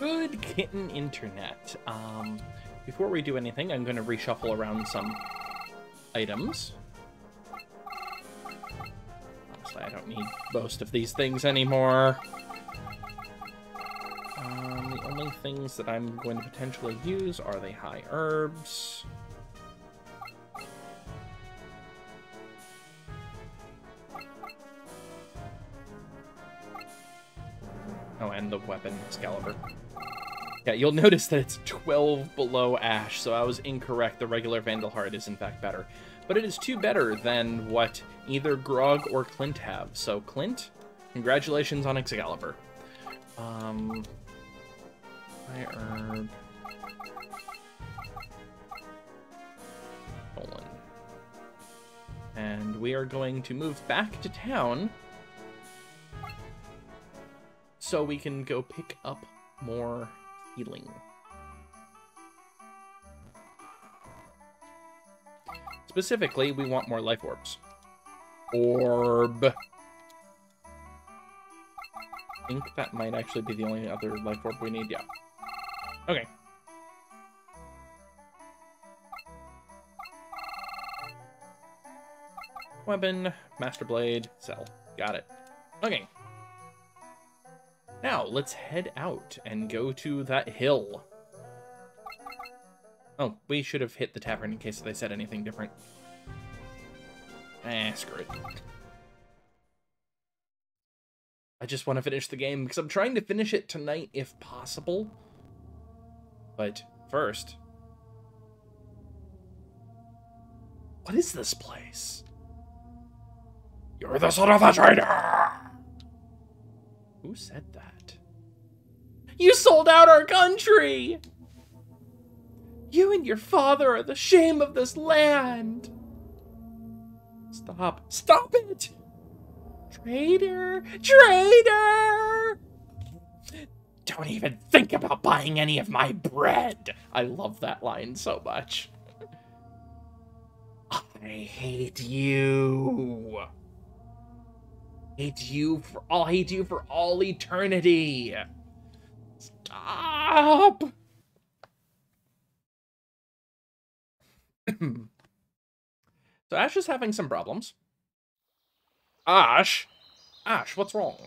Good kitten internet. Before we do anything, I'm going to reshuffle around some items. Honestly, I don't need most of these things anymore. The only things that I'm going to potentially use are the high herbs. Oh, and the weapon, Excalibur. Yeah, you'll notice that it's 12 below Ash, so I was incorrect. The regular Vandal Heart is, in fact, better. But it is 2 better than what either Grog or Clint have. So, Clint, congratulations on Excalibur. Fire herb. Dolan. And we are going to move back to town so we can go pick up more healing. Specifically, we want more life orbs. Orb. I think that might actually be the only other life orb we need, yeah. Okay. Weapon, Master Blade, sell. Got it. Okay. Now, let's head out and go to that hill. Oh, we should have hit the tavern in case they said anything different. Eh, screw it. I just want to finish the game, because I'm trying to finish it tonight if possible. But first... what is this place? You're the son of a traitor! Who said that? You sold out our country! You and your father are the shame of this land! Stop. Stop it! Traitor! Traitor! Don't even think about buying any of my bread! I love that line so much. I hate you! I'll hate you for all eternity. Stop. So Ash is having some problems. Ash, what's wrong?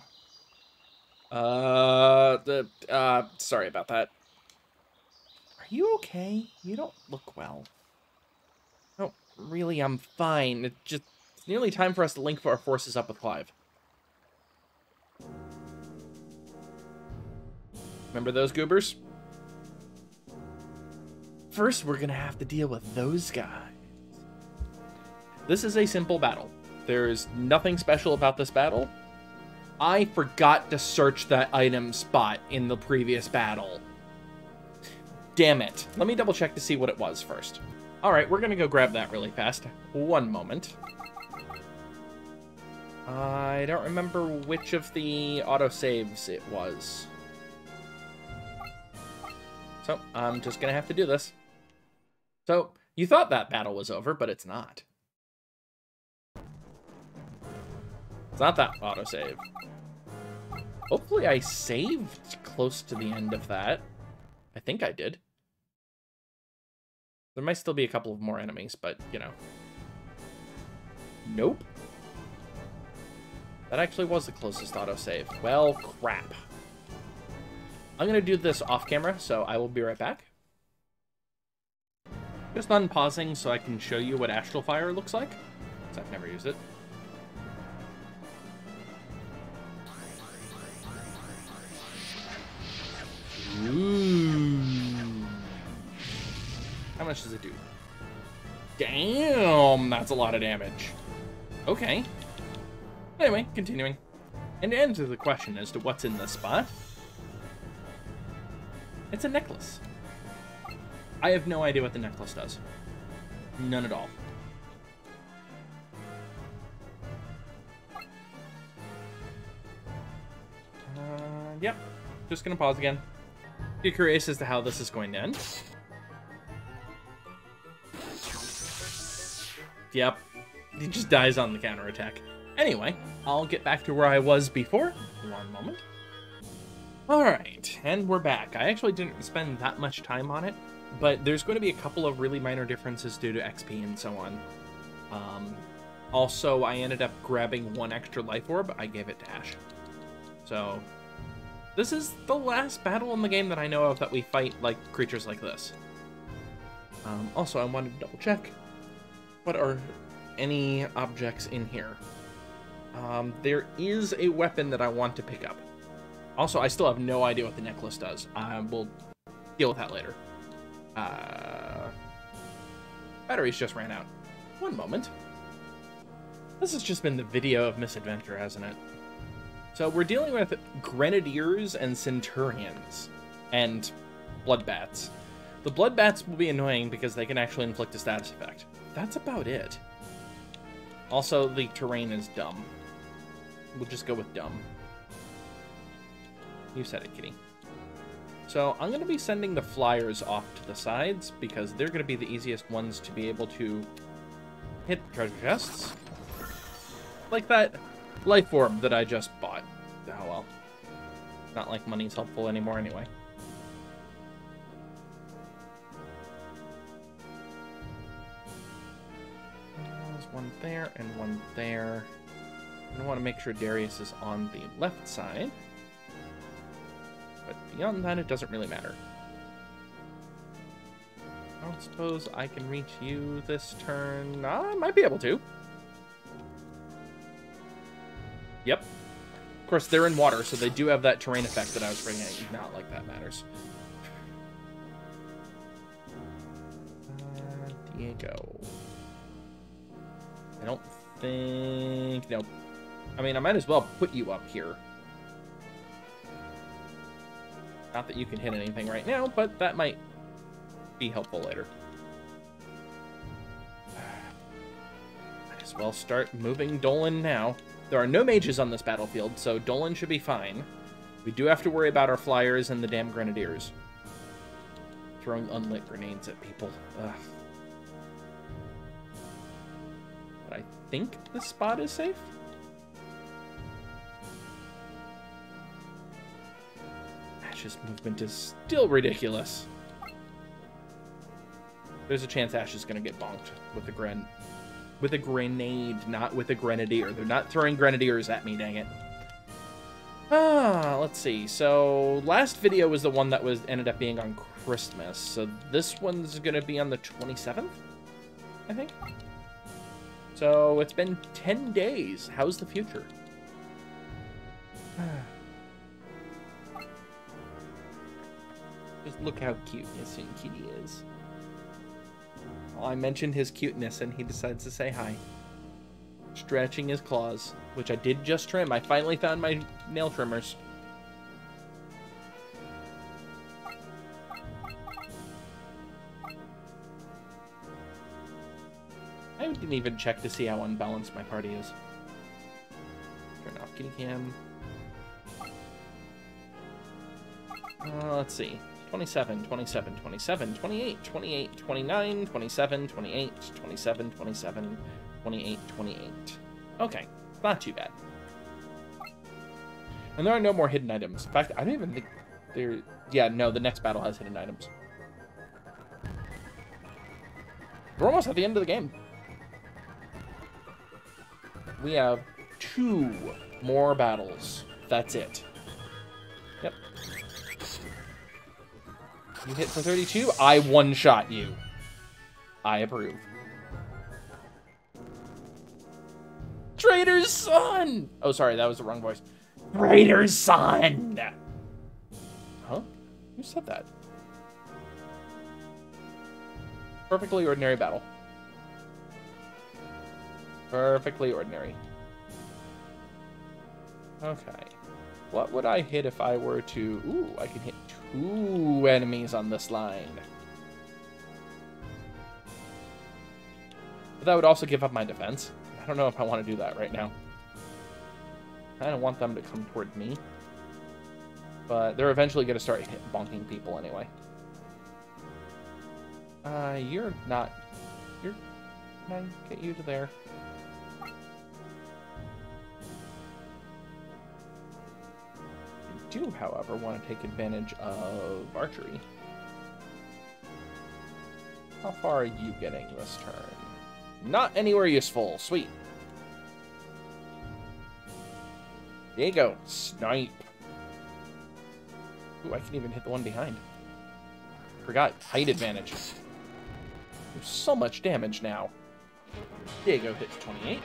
Sorry about that. Are you okay? You don't look well. No, really, I'm fine. It's nearly time for us to link our forces up with Clive. Remember those goobers? First, we're gonna have to deal with those guys. This is a simple battle. There's nothing special about this battle. I forgot to search that item spot in the previous battle. Damn it. Let me double check to see what it was first. Alright, we're gonna go grab that really fast. One moment. I don't remember which of the autosaves it was. So, I'm just gonna have to do this. So, you thought that battle was over, but it's not. It's not that autosave. Hopefully I saved close to the end of that. I think I did. There might still be a couple of more enemies, but, you know. Nope. That actually was the closest autosave. Well, crap. I'm going to do this off camera, so I will be right back. Just unpausing so I can show you what Astral Fire looks like, because I've never used it. Ooh. How much does it do? Damn, that's a lot of damage. Okay. Anyway, continuing. And to answer the question as to what's in this spot... it's a necklace. I have no idea what the necklace does. None at all. Yep. Just gonna pause again. You're curious as to how this is going to end. Yep. He just dies on the counterattack. Anyway, I'll get back to where I was before. One moment. Alright, and we're back. I actually didn't spend that much time on it, but there's going to be a couple of really minor differences due to XP and so on. Also, I ended up grabbing one extra life orb. I gave it to Ash. So, this is the last battle in the game that I know of that we fight like creatures like this. Also, I wanted to double check. What are any objects in here? There is a weapon that I want to pick up. Also, I still have no idea what the necklace does. We'll deal with that later. Batteries just ran out. One moment. This has just been the video of misadventure, hasn't it? So we're dealing with grenadiers and centurions and bloodbats. The bloodbats will be annoying because they can actually inflict a status effect. That's about it. Also, the terrain is dumb. We'll just go with dumb. You said it, kitty. So I'm going to be sending the flyers off to the sides because they're going to be the easiest ones to be able to hit treasure chests. Like that life orb that I just bought. Oh well. Not like money's helpful anymore anyway. There's one there and one there. I want to make sure Darius is on the left side. But beyond that, it doesn't really matter. I don't suppose I can reach you this turn. I might be able to. Yep. Of course, they're in water, so they do have that terrain effect that I was bringing. Not like that matters. Diego. I don't think... Nope. I mean, I might as well put you up here. Not that you can hit anything right now, but that might be helpful later. Might as well start moving Dolan now. There are no mages on this battlefield, so Dolan should be fine. We do have to worry about our flyers and the damn grenadiers. Throwing unlit grenades at people. Ugh. But I think this spot is safe. Ash's movement is still ridiculous. There's a chance Ash is going to get bonked with a grenade, not with a grenadier. They're not throwing grenadiers at me, dang it. Ah, let's see. So last video was the one that was ended up being on Christmas. So this one's going to be on the 27th, I think. So it's been 10 days. How's the future? Just look how cute this kitty is. Well, I mentioned his cuteness and he decides to say hi. Stretching his claws, which I did just trim. I finally found my nail trimmers. I didn't even check to see how unbalanced my party is. Turn off kitty cam. Let's see. 27, 27, 27, 28, 28, 29, 27, 28, 27, 27, 28, 28. Okay, not too bad. And there are no more hidden items. In fact, I don't even think there... Yeah, no, the next battle has hidden items. We're almost at the end of the game. We have 2 more battles. That's it. Yep. You hit for 32, I one-shot you. I approve. Traitor's son! Oh, sorry, that was the wrong voice. Traitor's son! Huh? Who said that? Perfectly ordinary battle. Perfectly ordinary. Okay. What would I hit if I were to... Ooh, I can hit 2 enemies on this line. But that would also give up my defense. I don't know if I want to do that right now. I don't want them to come toward me. But they're eventually going to start bonking people anyway. You're not... You're... Can I get you to there? do, however, want to take advantage of archery. How far are you getting this turn? Not anywhere useful. Sweet. Diego, snipe. Ooh, I can even hit the one behind. Forgot height advantage. There's so much damage now. Diego hits 28.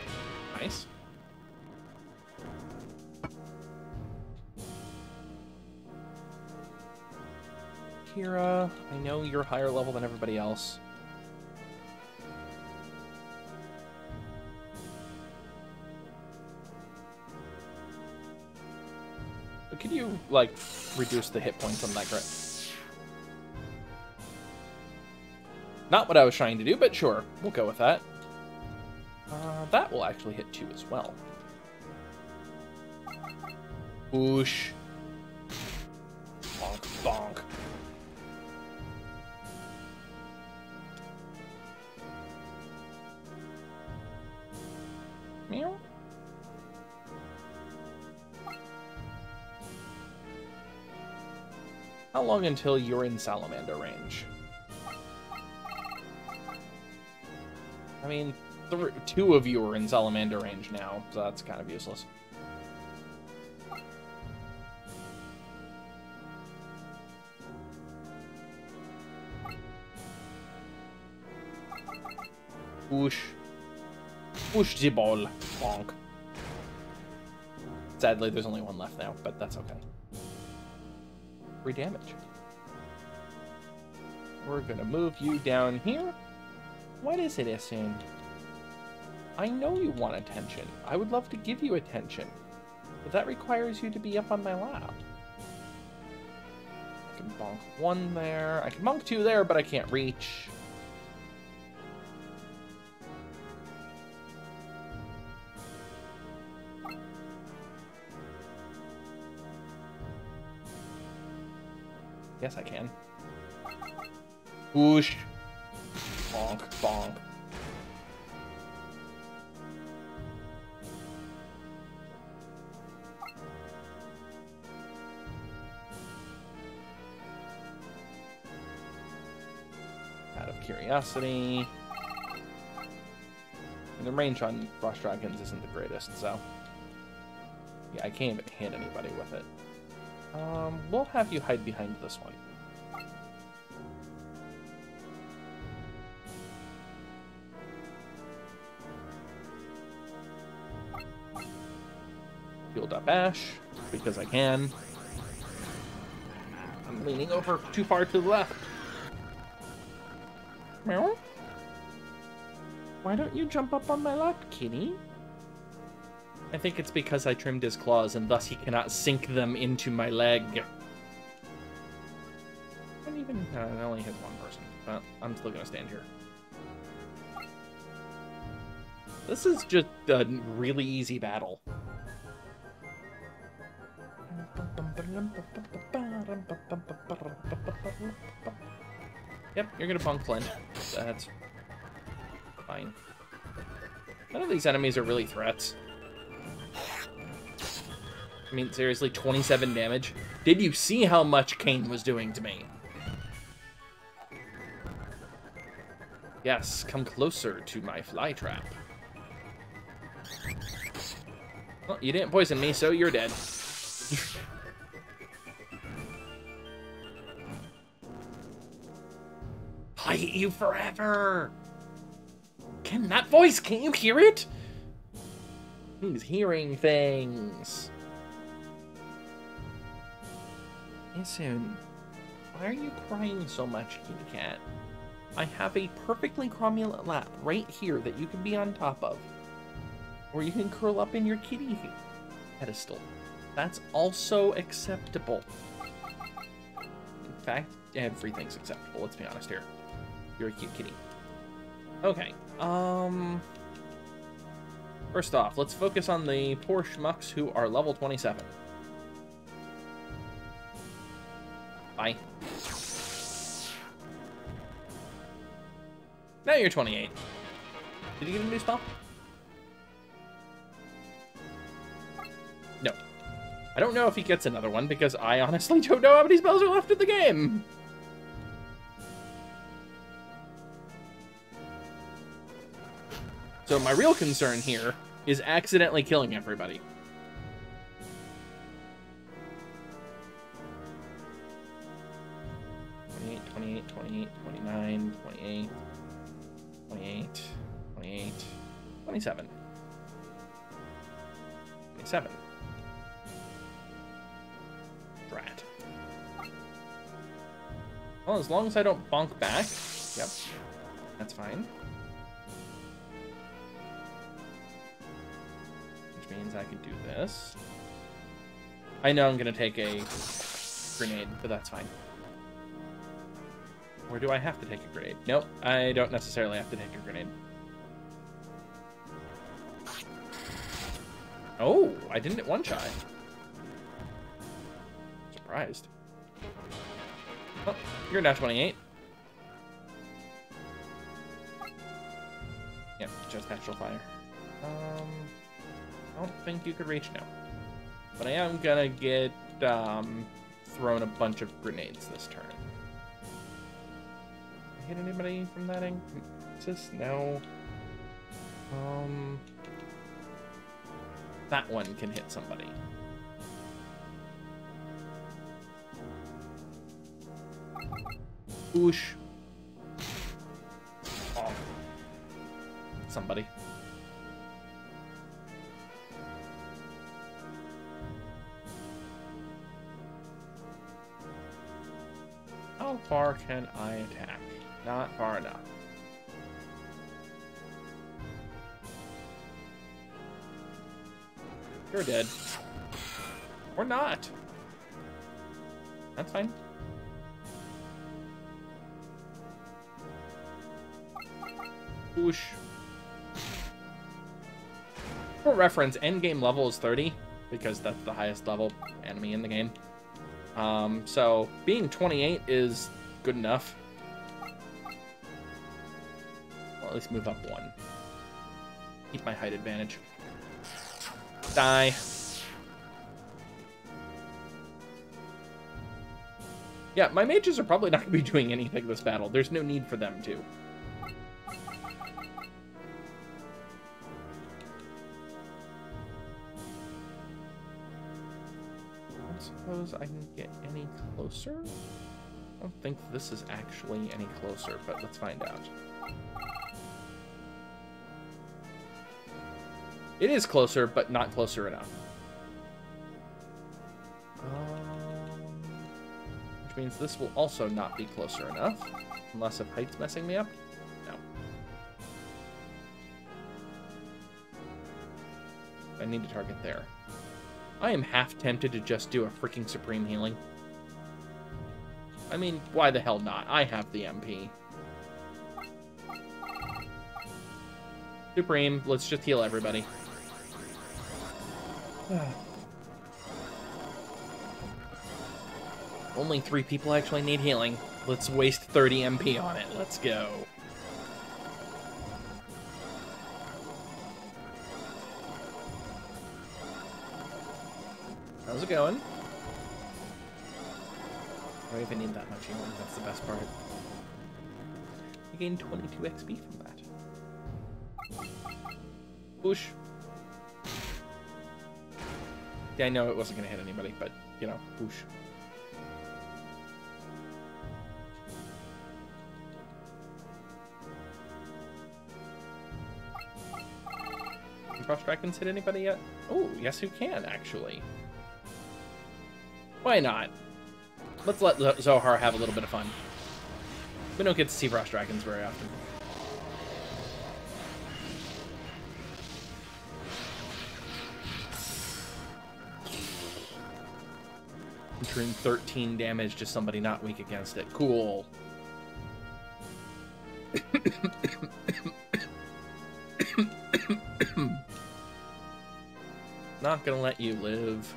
Nice. Kira, I know you're higher level than everybody else. Could you, like, reduce the hit points on that crit? Not what I was trying to do, but sure. We'll go with that. That will actually hit 2 as well. Whoosh. Bonk, bonk. Meow. How long until you're in Salamander range? I mean, 2 of you are in Salamander range now, so that's kind of useless. Push. Push the ball. Bonk. Sadly, there's only one left now, but that's okay. 3 damage. We're gonna move you down here. What is it, Isin? I know you want attention. I would love to give you attention, but that requires you to be up on my lap. I can bonk 1 there. I can bonk 2 there, but I can't reach. Yes, I can. Whoosh. Bonk, bonk. Out of curiosity. And the range on Frost Dragons isn't the greatest, so... yeah, I can't even hit anybody with it. We'll have you hide behind this one. Fueled up Ash, because I can. I'm leaning over too far to the left. Meow. Why don't you jump up on my lap, kitty? I think it's because I trimmed his claws, and thus he cannot sink them into my leg. I don't even... no, I only hit one person. But I'm still gonna stand here. This is just a really easy battle. Yep, you're gonna bonk Flint. That's fine. None of these enemies are really threats. I mean, seriously, 27 damage? Did you see how much Kane was doing to me? Yes, come closer to my fly trap. Well, you didn't poison me, so you're dead. I hate you forever! Can that voice, can't you hear it? He's hearing things. Soon. Why are you crying so much, kitty cat? I have a perfectly cromulent lap right here that you can be on top of. Or you can curl up in your kitty pedestal. That's also acceptable. In fact, everything's acceptable, let's be honest here. You're a cute kitty. Okay, first off, let's focus on the poor schmucks who are level 27. Bye. Now you're 28. Did you get a new spell? No. I don't know if he gets another one because I honestly don't know how many spells are left in the game. So my real concern here is accidentally killing everybody. Seven. Brat. Well, as long as I don't bonk back. Yep. That's fine. Which means I could do this. I know I'm gonna take a grenade, but that's fine. Or do I have to take a grenade? Nope, I don't necessarily have to take a grenade. Oh, I didn't one-shot. Surprised. Oh, you're now 28. Yep, just natural fire. I don't think you could reach now. But I am gonna get thrown a bunch of grenades this turn. Did I hit anybody from that angle? No. That one can hit somebody. Oosh. Oh. Somebody. How far can I attack? Not far enough. You're dead. Or not. That's fine. Whoosh. For reference, endgame level is 30, because that's the highest level enemy in the game. So being 28 is good enough. Well, at least move up one. Keep my height advantage. Die. Yeah, my mages are probably not going to be doing anything this battle. There's no need for them to. I don't suppose I can get any closer? I don't think this is actually any closer, but let's find out. It is closer, but not closer enough. Which means this will also not be closer enough. Unless if height's messing me up. No. I need to target there. I am half tempted to just do a freaking supreme healing. I mean, why the hell not? I have the MP. Supreme, let's just heal everybody. Only 3 people actually need healing. Let's waste 30 MP on it. Let's go. How's it going? I don't even need that much healing. That's the best part. I gained 22 XP from that. Whoosh. Yeah, I know it wasn't going to hit anybody, but, you know, whoosh. Can Frost Dragons hit anybody yet? Oh, yes you can, actually. Why not? Let's let Zohar have a little bit of fun. We don't get to see Frost Dragons very often. Doing 13 damage to somebody not weak against it. Cool. Not gonna let you live.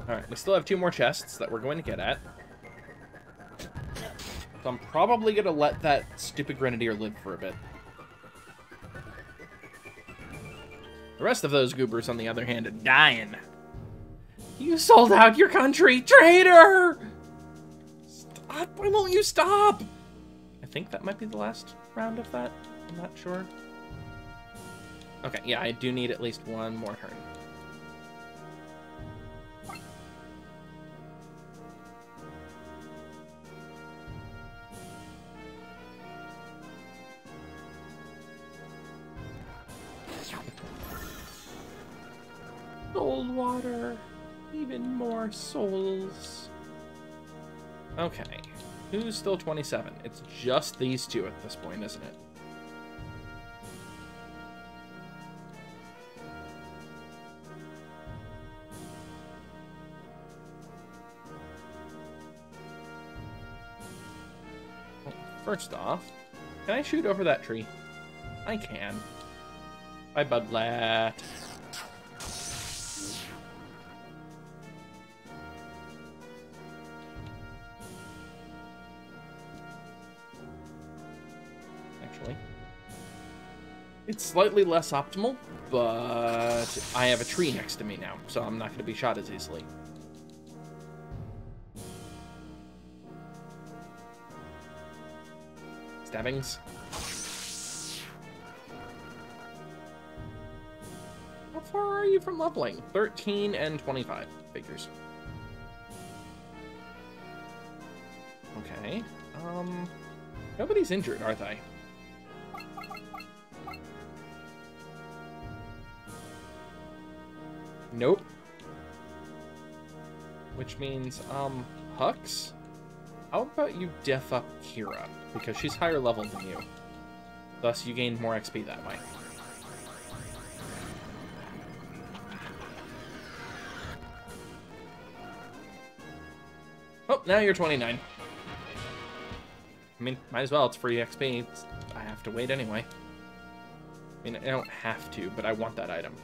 Alright, we still have 2 more chests that we're going to get at. So I'm probably going to let that stupid grenadier live for a bit. The rest of those goobers, on the other hand, are dying. You sold out your country, traitor! Stop, why won't you stop? I think that might be the last round of that. I'm not sure. Okay, yeah, I do need at least one more turn. Soul water. Even more souls. Okay. Who's still 27? It's just these two at this point, isn't it? Well, first off, can I shoot over that tree? I can. Bye, Budlat. It's slightly less optimal, but I have a tree next to me now, so I'm not going to be shot as easily. Stabbings. How far are you from leveling? 13 and 25. Figures. Okay. Nobody's injured, are they? Nope. Which means, Hux? How about you def up Kira? Because she's higher level than you. Thus, you gain more XP that way. Oh, now you're 29. I mean, might as well. It's free XP. I have to wait anyway. I mean, I don't have to, but I want that item.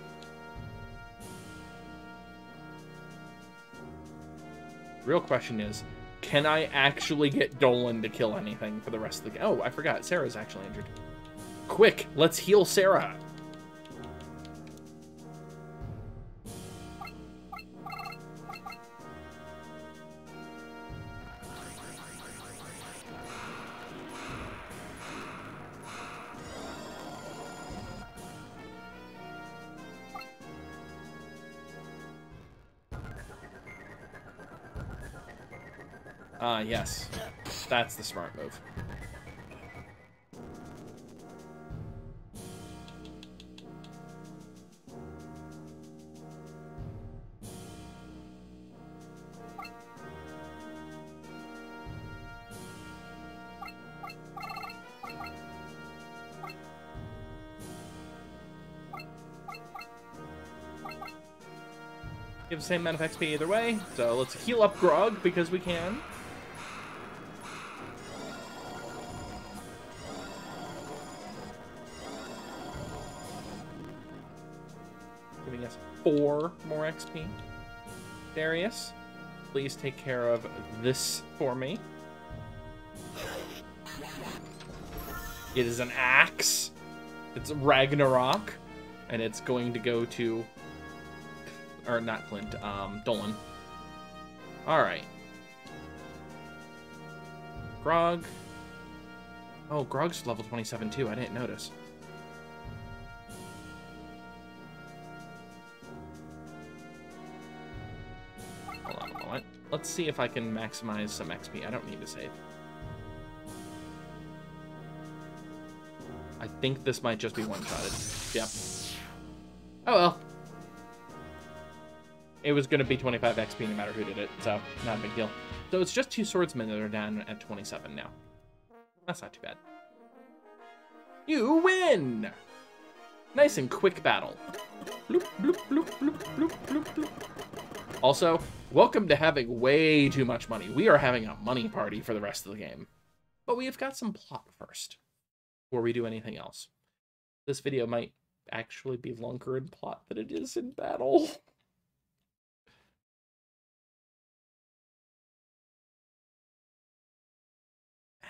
Real question is, can I actually get Dolan to kill anything for the rest of the game? Oh, I forgot. Sarah's actually injured. Quick, let's heal Sarah. Yes. That's the smart move. Give the same amount of XP either way, so let's heal up Grog because we can. Four more XP. Darius, please take care of this for me. It is an axe. It's Ragnarok. And it's going to go to... Or not Clint, Dolan. Alright. Grog. Oh, Grog's level 27 too. I didn't notice. Let's see if I can maximize some XP. I don't need to save. I think this might just be one-shotted. Yep. Oh, well. It was going to be 25 XP no matter who did it, so not a big deal. So it's just two swordsmen that are down at 27 now. That's not too bad. You win! Nice and quick battle. Bloop, bloop, bloop, bloop, bloop, bloop, bloop. Also, welcome to having way too much money. We are having a money party for the rest of the game. But we have got some plot first, before we do anything else. This video might actually be longer in plot than it is in battle.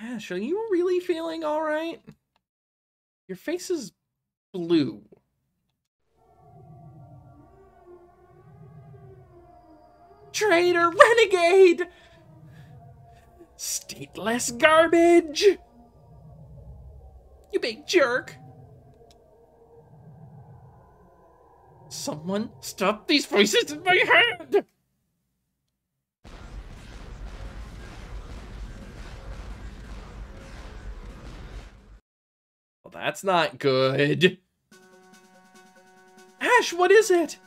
Ash, are you really feeling all right? Your face is blue. Traitor, renegade, stateless garbage. You big jerk. Someone stop these voices in my head. Well, that's not good. Ash, what is it?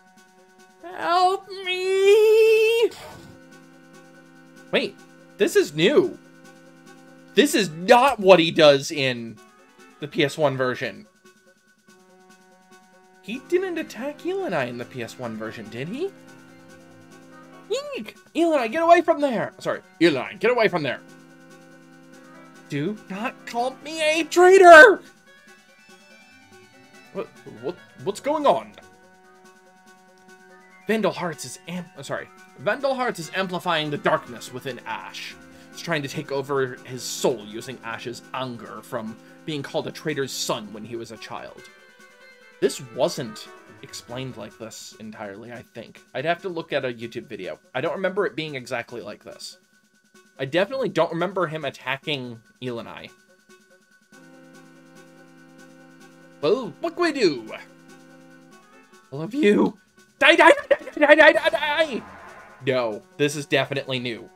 Help me! Wait, this is new. This is not what he does in the PS1 version. He didn't attack Eleni in the PS1 version, did he? Eek! Eleni, get away from there! Sorry, Eleni, get away from there! Do not call me a traitor! What's going on? Vandal Hearts is amplifying the darkness within Ash. It's trying to take over his soul using Ash's anger from being called a traitor's son when he was a child. This wasn't explained like this entirely, I think. I'd have to look at a YouTube video. I don't remember it being exactly like this. I definitely don't remember him attacking Eleni. Well, what can we do? I love you. Die, die, die, die, die, die, die. No, this is definitely new.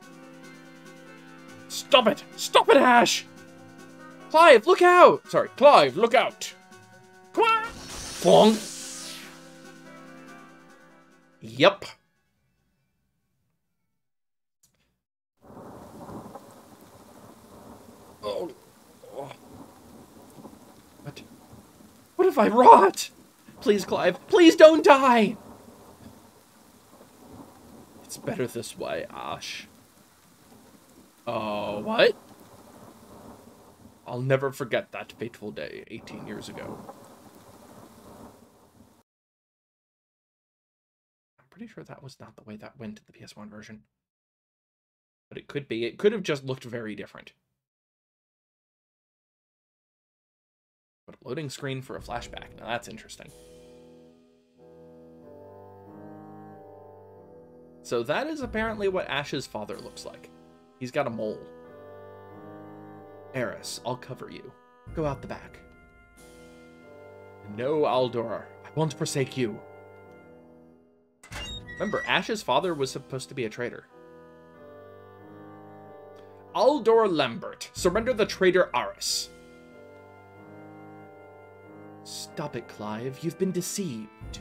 Stop it! Stop it, Ash! Clive, look out! Sorry, Clive, look out! Quack! Plonk! Yep. Oh. Oh. What? What if I rot? Please, Clive, please don't die! It's better this way, Ash. Oh, what? I'll never forget that fateful day 18 years ago. I'm pretty sure that was not the way that went in the PS1 version. But it could be. It could have just looked very different. But a loading screen for a flashback. Now that's interesting. So that is apparently what Ash's father looks like. He's got a mole. Aris, I'll cover you. Go out the back. No, Aldor, I won't forsake you. Remember, Ash's father was supposed to be a traitor. Aldor Lambert, surrender the traitor Aris. Stop it, Clive. You've been deceived.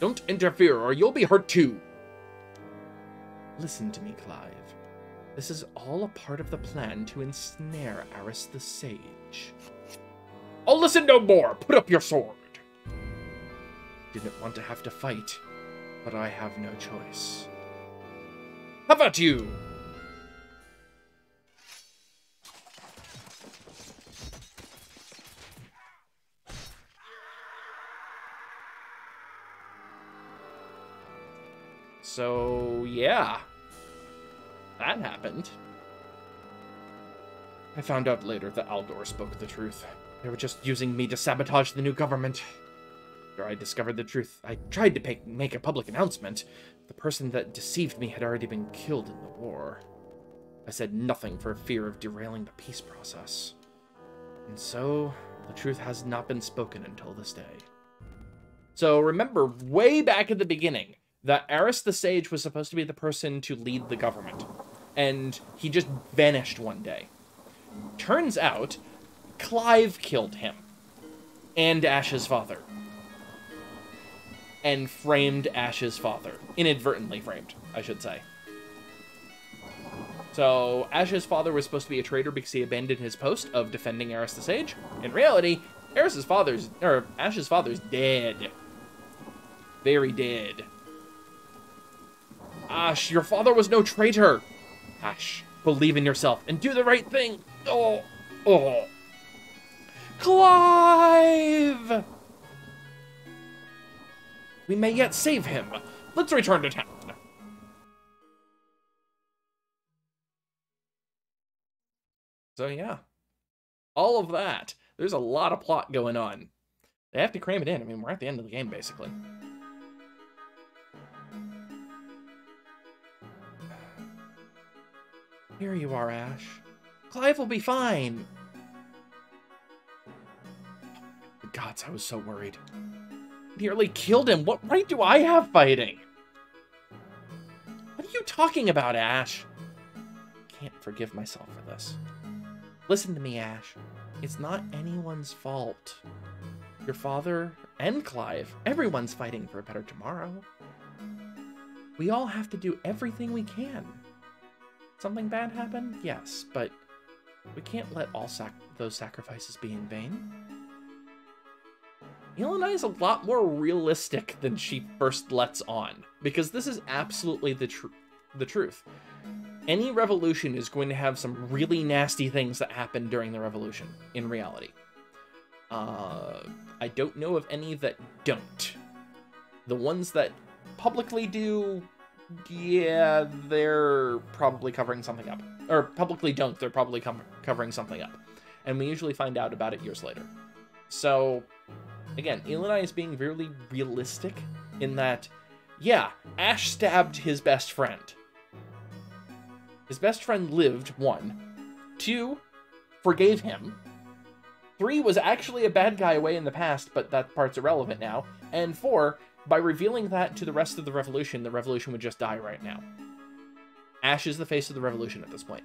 Don't interfere or you'll be hurt too. Listen to me, Clive. This is all a part of the plan to ensnare Aris the Sage. I'll listen no more! Put up your sword! Didn't want to have to fight, but I have no choice. How about you? So, yeah. That happened. I found out later that Aldor spoke the truth. They were just using me to sabotage the new government. After I discovered the truth, I tried to make a public announcement. The person that deceived me had already been killed in the war. I said nothing for fear of derailing the peace process. And so, the truth has not been spoken until this day. So remember, way back at the beginning, that Aris the Sage was supposed to be the person to lead the government. And he just vanished one day. Turns out, Clive killed him. And Ash's father. And framed Ash's father. Inadvertently framed, I should say. So, Ash's father was supposed to be a traitor because he abandoned his post of defending Aris the Sage. In reality, Ash's father's dead. Very dead. Ash, your father was no traitor. Ash, believe in yourself and do the right thing. Oh, oh. Clive! We may yet save him. Let's return to town. So yeah, all of that. There's a lot of plot going on. They have to cram it in. I mean, we're at the end of the game, basically. Here you are, Ash. Clive will be fine. The gods, I was so worried. Nearly killed him. What right do I have fighting? What are you talking about, Ash? Can't forgive myself for this. Listen to me, Ash. It's not anyone's fault. Your father and Clive, everyone's fighting for a better tomorrow. We all have to do everything we can. Something bad happened? Yes, but we can't let all those sacrifices be in vain. Eleni is a lot more realistic than she first lets on, because this is absolutely the truth. Any revolution is going to have some really nasty things that happen during the revolution, in reality. I don't know of any that don't. The ones that publicly do, yeah, they're probably covering something up. Or publicly don't, they're probably covering something up. And we usually find out about it years later. So, again, Eleni is being really realistic in that, yeah, Ash stabbed his best friend. His best friend lived, 1. 2, forgave him. 3, was actually a bad guy way in the past, but that part's irrelevant now. And 4, by revealing that to the rest of the revolution would just die right now. Ash is the face of the revolution at this point.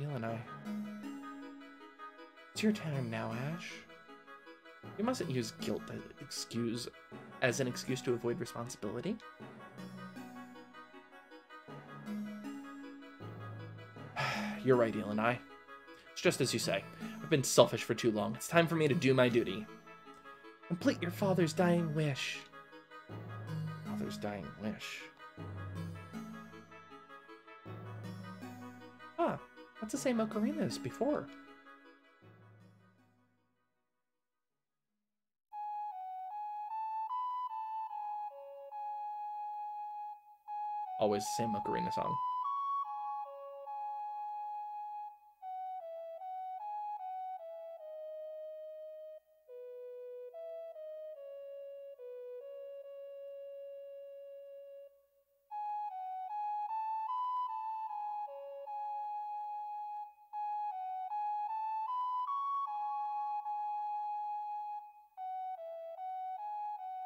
Eleni. It's your time now, Ash. You mustn't use guilt as an excuse to avoid responsibility. You're right, Eleni. It's just as you say. I've been selfish for too long. It's time for me to do my duty. Complete your father's dying wish. Father's dying wish. Ah, that's the same ocarina as before. Always the same ocarina song.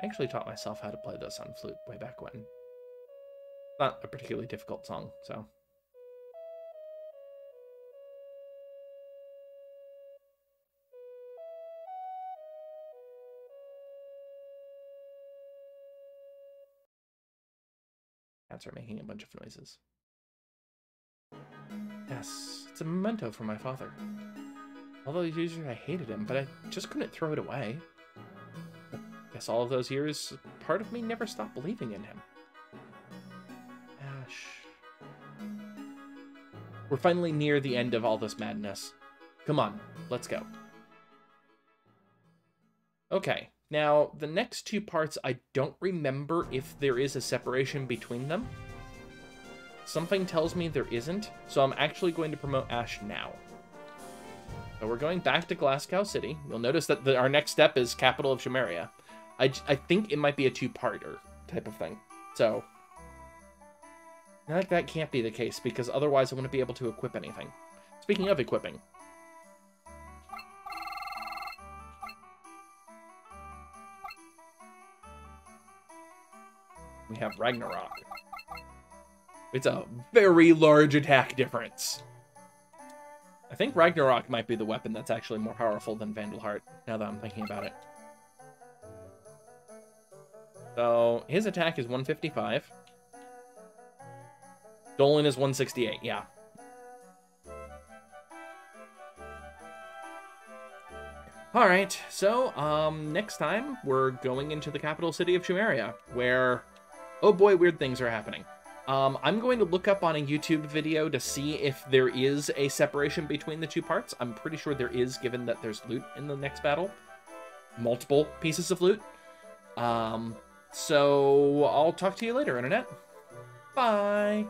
I actually taught myself how to play this on flute way back when. Not a particularly difficult song, so. Cats are making a bunch of noises. Yes, it's a memento for my father. Although usually I hated him, but I just couldn't throw it away. I guess all of those years, part of me never stopped believing in him. We're finally near the end of all this madness. Come on, let's go. Okay, now the next two parts, I don't remember if there is a separation between them. Something tells me there isn't, so I'm actually going to promote Ash now. So we're going back to Glasgow City. You'll notice that our next step is capital of Shumeria. I think it might be a two-parter type of thing, so... That can't be the case, because otherwise I wouldn't be able to equip anything. Speaking of equipping. We have Ragnarok. It's a very large attack difference. I think Ragnarok might be the weapon that's actually more powerful than Vandal Heart, now that I'm thinking about it. So, his attack is 155. Dolan is 168, yeah. Alright, so next time we're going into the capital city of Shumeria, where, oh boy, weird things are happening. I'm going to look up on a YouTube video to see if there is a separation between the two parts. I'm pretty sure there is, given that there's loot in the next battle. Multiple pieces of loot. So I'll talk to you later, Internet. Bye.